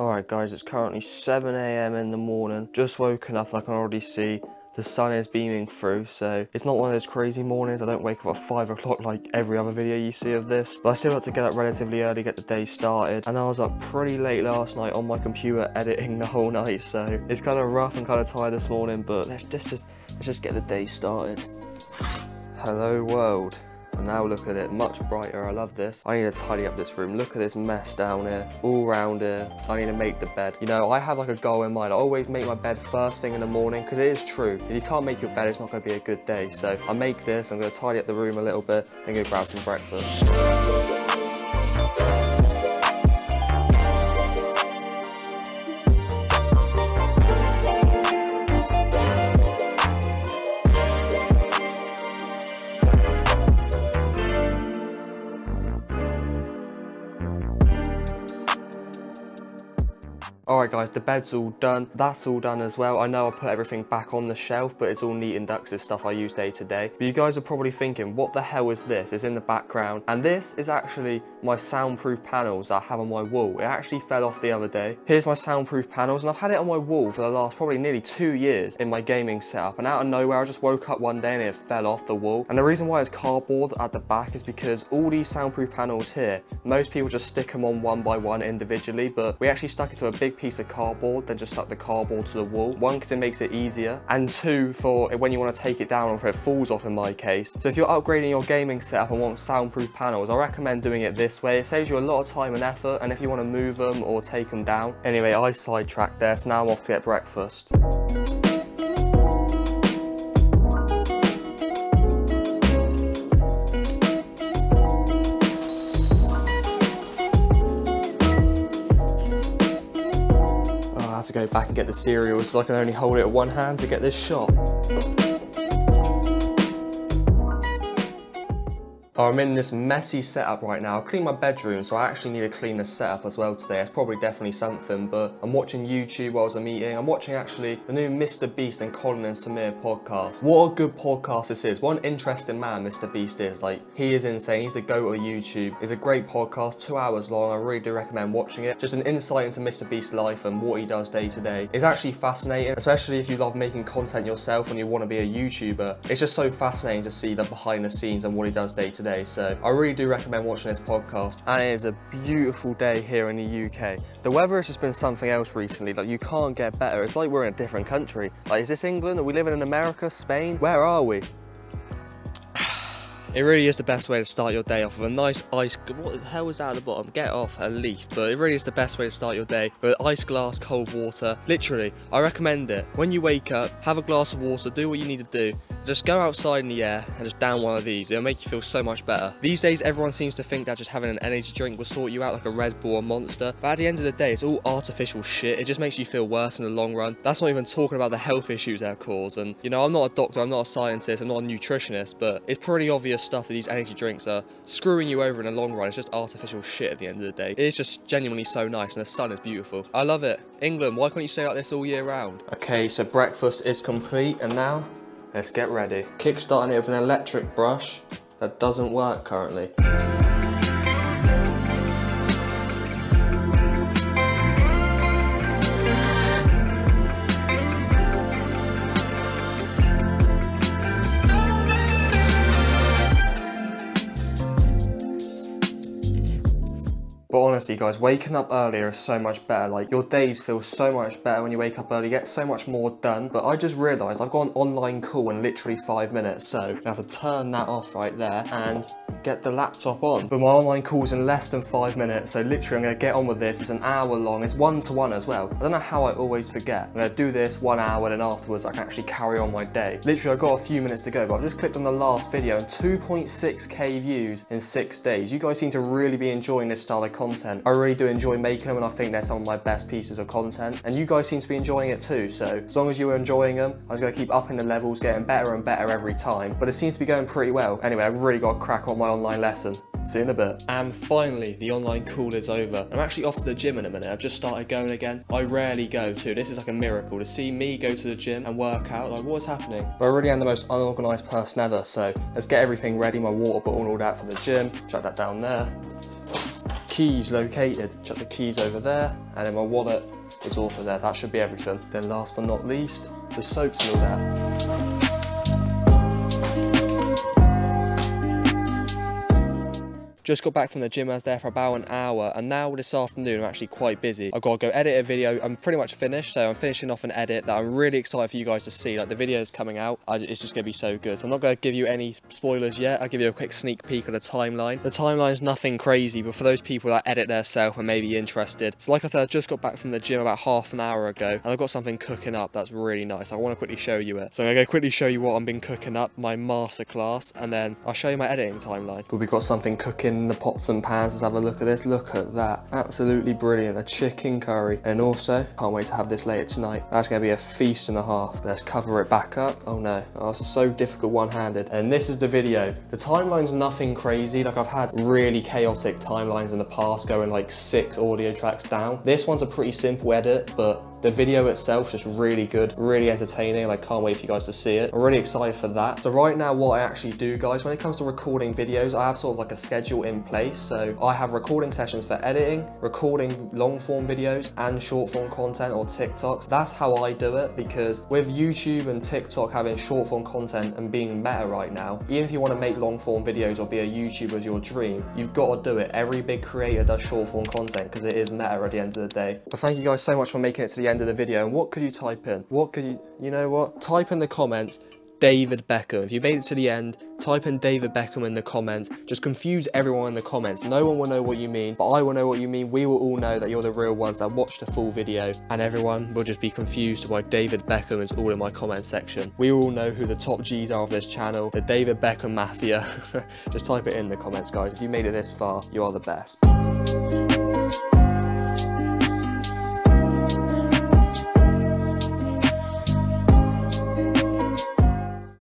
Alright guys, it's currently 7 AM in the morning. Just woken up and I can already see the sun is beaming through, so it's not one of those crazy mornings. I don't wake up at 5 o'clock like every other video you see of this, but I still had to get up relatively early, get the day started, and I was up pretty late last night on my computer editing the whole night, so it's kind of rough and kind of tired this morning, but let's just get the day started. Hello world. And now look at it, much brighter. I love this. I need to tidy up this room. Look at this mess down here, all round here. I need to make the bed. You know, I have like a goal in mind. I always make my bed first thing in the morning, because it is true. If you can't make your bed, it's not going to be a good day. So I make this, I'm going to tidy up the room a little bit, then go grab some breakfast. Alright guys, the bed's all done. That's all done as well. I know I put everything back on the shelf, but it's all neat and ducks. It's stuff I use day to day. But you guys are probably thinking, what the hell is this? It's in the background. And this is actually my soundproof panels that I have on my wall. It actually fell off the other day. Here's my soundproof panels, and I've had it on my wall for the last probably nearly 2 years in my gaming setup. And out of nowhere, I just woke up one day and it fell off the wall. And the reason why it's cardboard at the back is because all these soundproof panels here, most people just stick them on one by one individually, but we actually stuck it to a big piece of cardboard, then just stuck the cardboard to the wall. One, because it makes it easier, and two, for when you want to take it down or if it falls off in my case. So if you're upgrading your gaming setup and want soundproof panels, I recommend doing it this way. It saves you a lot of time and effort, and if you want to move them or take them down. Anyway, I sidetracked there, so now I'm off to get breakfast. To go back and get the cereal, so I can only hold it at one hand to get this shot. I'm in this messy setup right now. I cleaned my bedroom, so I actually need to clean the setup as well today. It's probably definitely something, but I'm watching YouTube whilst I'm eating. I'm watching actually the new Mr. Beast and Colin and Samir podcast. What a good podcast this is. What an interesting man Mr. Beast is. Like, he is insane. He's the GOAT of YouTube. It's a great podcast, 2 hours long. I really do recommend watching it. Just an insight into Mr. Beast's life and what he does day to day. It's actually fascinating, especially if you love making content yourself and you want to be a YouTuber. It's just so fascinating to see the behind the scenes and what he does day to day. So I really do recommend watching this podcast, and it is a beautiful day here in the UK. The weather has just been something else recently. Like, you can't get better. It's like we're in a different country. Like, is this England? Are we living in America? Spain? Where are we? It really is the best way to start your day off with a nice ice... What the hell was that at the bottom? Get off a leaf. But it really is the best way to start your day with an ice glass, cold water. Literally, I recommend it. When you wake up, have a glass of water, do what you need to do. Just go outside in the air and just down one of these. It'll make you feel so much better. These days, everyone seems to think that just having an energy drink will sort you out, like a Red Bull or Monster. But at the end of the day, it's all artificial shit. It just makes you feel worse in the long run. That's not even talking about the health issues that cause. And, you know, I'm not a doctor, I'm not a scientist, I'm not a nutritionist, but it's pretty obvious stuff that these energy drinks are screwing you over in the long run. It's just artificial shit at the end of the day. It is just genuinely so nice, and the sun is beautiful. I love it. England, why can't you stay like this all year round? Okay, so breakfast is complete, and now let's get ready. Kickstarting it with an electric brush that doesn't work currently. But honestly guys, waking up earlier is so much better. Like, your days feel so much better when you wake up early, you get so much more done. But I just realised I've got an online call in literally 5 minutes, so I have to turn that off right there and get the laptop on. But my online call's in less than 5 minutes, so literally I'm going to get on with this. It's an hour long, it's one-to-one as well. I don't know how I always forget. I'm going to do this 1 hour, then afterwards I can actually carry on my day. Literally I've got a few minutes to go, but I've just clicked on the last video and 2.6k views in 6 days. You guys seem to really be enjoying this style of content. I really do enjoy making them, and I think they're some of my best pieces of content, and you guys seem to be enjoying it too. So as long as you are enjoying them, I was going to keep upping the levels, getting better and better every time, but it seems to be going pretty well. Anyway, I've really got to crack on my online lesson. See you in a bit. And finally, the online call is over. I'm actually off to the gym in a minute. I've just started going again. I rarely go too. This is like a miracle to see me go to the gym and work out. Like, what's happening? But I really am the most unorganised person ever, so let's get everything ready. My water bottle and all that for the gym. Chuck that down there. keys located. Chuck the keys over there, and then my wallet is also there. That should be everything. Then last but not least, the soap's still there. Just got back from the gym, I was there for about an hour, and now this afternoon I'm actually quite busy. I've got to go edit a video. I'm pretty much finished, so I'm finishing off an edit that I'm really excited for you guys to see. Like, the video is coming out, it's just going to be so good. So I'm not going to give you any spoilers yet. I'll give you a quick sneak peek of the timeline. The timeline's nothing crazy, but for those people that edit themselves and may be interested. So like I said, I just got back from the gym about half an hour ago, and I've got something cooking up that's really nice. I want to quickly show you it. So I'm going to quickly show you what I've been cooking up, my masterclass, and then I'll show you my editing timeline. But we've got something cooking in the pots and pans. Let's have a look at this. Look at that, absolutely brilliant. A chicken curry, and also can't wait to have this later tonight. That's gonna be a feast and a half. Let's cover it back up. Oh no, oh, this is so difficult one-handed. And this is the video. The timeline's nothing crazy. Like, I've had really chaotic timelines in the past, going like 6 audio tracks down. This one's a pretty simple edit, but the video itself is just really good, really entertaining, and I can't wait for you guys to see it. I'm really excited for that. So right now, what I actually do, guys, when it comes to recording videos, I have sort of like a schedule in place. So I have recording sessions for editing, recording long form videos and short form content or TikToks. That's how I do it, because with YouTube and TikTok having short form content and being meta right now, even if you want to make long form videos or be a YouTuber as your dream, you've got to do it. Every big creator does short form content because it is meta at the end of the day. But thank you guys so much for making it to the end of the video. And what could you type in? What could you know what? Type in the comments, David Beckham. If you made it to the end, type in David Beckham in the comments. Just confuse everyone in the comments. No one will know what you mean, but I will know what you mean. We will all know that you're the real ones that watched the full video, and everyone will just be confused why David Beckham is all in my comment section. We all know who the top G's are of this channel, the David Beckham Mafia. Just type it in the comments, guys. If you made it this far, you are the best.